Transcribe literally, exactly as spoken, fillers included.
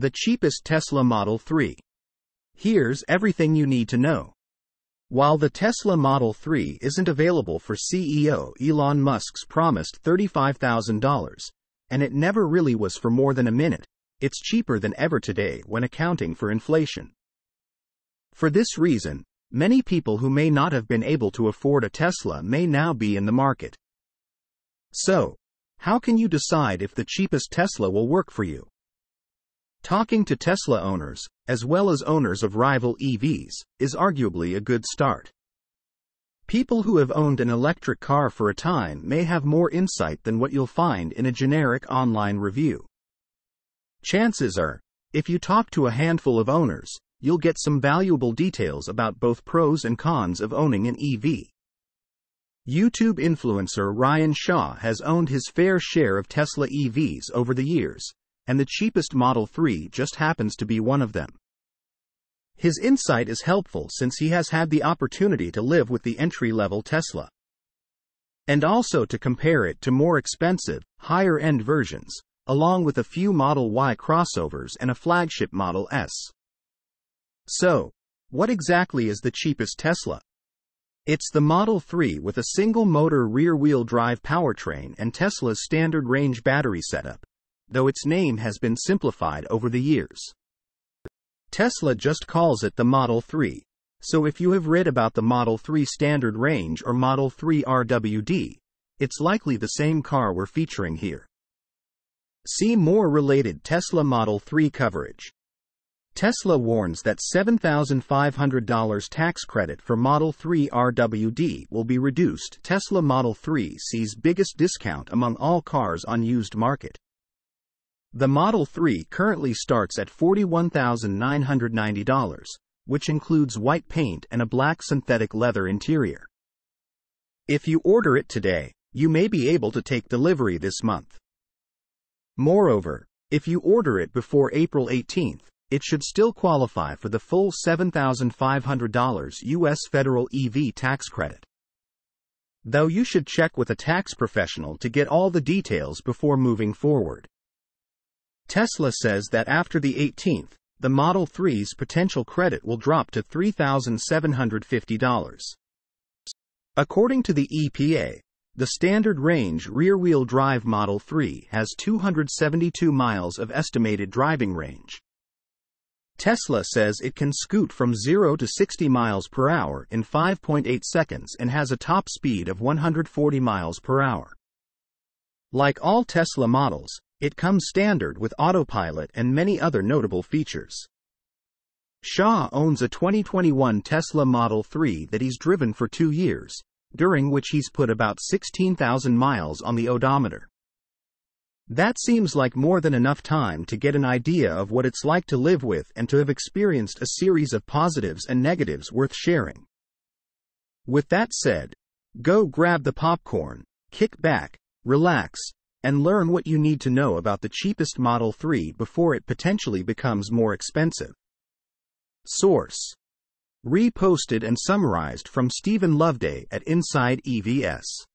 The cheapest Tesla Model three. Here's everything you need to know. While the Tesla Model three isn't available for C E O Elon Musk's promised thirty-five thousand dollars, and it never really was for more than a minute, it's cheaper than ever today when accounting for inflation. For this reason, many people who may not have been able to afford a Tesla may now be in the market. So, how can you decide if the cheapest Tesla will work for you? Talking to Tesla owners, as well as owners of rival E Vs, is arguably a good start. People who have owned an electric car for a time may have more insight than what you'll find in a generic online review. Chances are, if you talk to a handful of owners, you'll get some valuable details about both pros and cons of owning an E V. YouTube influencer Ryan Shaw has owned his fair share of Tesla E Vs over the years, and the cheapest Model three just happens to be one of them. His insight is helpful since he has had the opportunity to live with the entry-level Tesla, and also to compare it to more expensive, higher-end versions, along with a few Model Y crossovers and a flagship Model S. So, what exactly is the cheapest Tesla? It's the Model three with a single-motor rear-wheel drive powertrain and Tesla's standard range battery setup, though its name has been simplified over the years. Tesla just calls it the Model three, so if you have read about the Model three Standard Range or Model three R W D, it's likely the same car we're featuring here. See more related Tesla Model three coverage. Tesla warns that seven thousand five hundred dollars tax credit for Model three R W D will be reduced. Tesla Model three sees biggest discount among all cars on used market. The Model three currently starts at forty-one thousand nine hundred ninety dollars, which includes white paint and a black synthetic leather interior. If you order it today, you may be able to take delivery this month. Moreover, if you order it before April eighteenth, it should still qualify for the full seven thousand five hundred dollars U S federal E V tax credit, though you should check with a tax professional to get all the details before moving forward. Tesla says that after the eighteenth, the Model three's potential credit will drop to three thousand seven hundred fifty dollars. According to the E P A, the standard range rear-wheel drive Model three has two hundred seventy-two miles of estimated driving range. Tesla says it can scoot from zero to sixty miles per hour in five point eight seconds and has a top speed of one hundred forty miles per hour. Like all Tesla models, it comes standard with autopilot and many other notable features. Shaw owns a twenty twenty-one Tesla Model three that he's driven for two years, during which he's put about sixteen thousand miles on the odometer. That seems like more than enough time to get an idea of what it's like to live with and to have experienced a series of positives and negatives worth sharing. With that said, go grab the popcorn, kick back, relax, and learn what you need to know about the cheapest Model three before it potentially becomes more expensive. Source: reposted and summarized from Steven Loveday at Inside E Vs.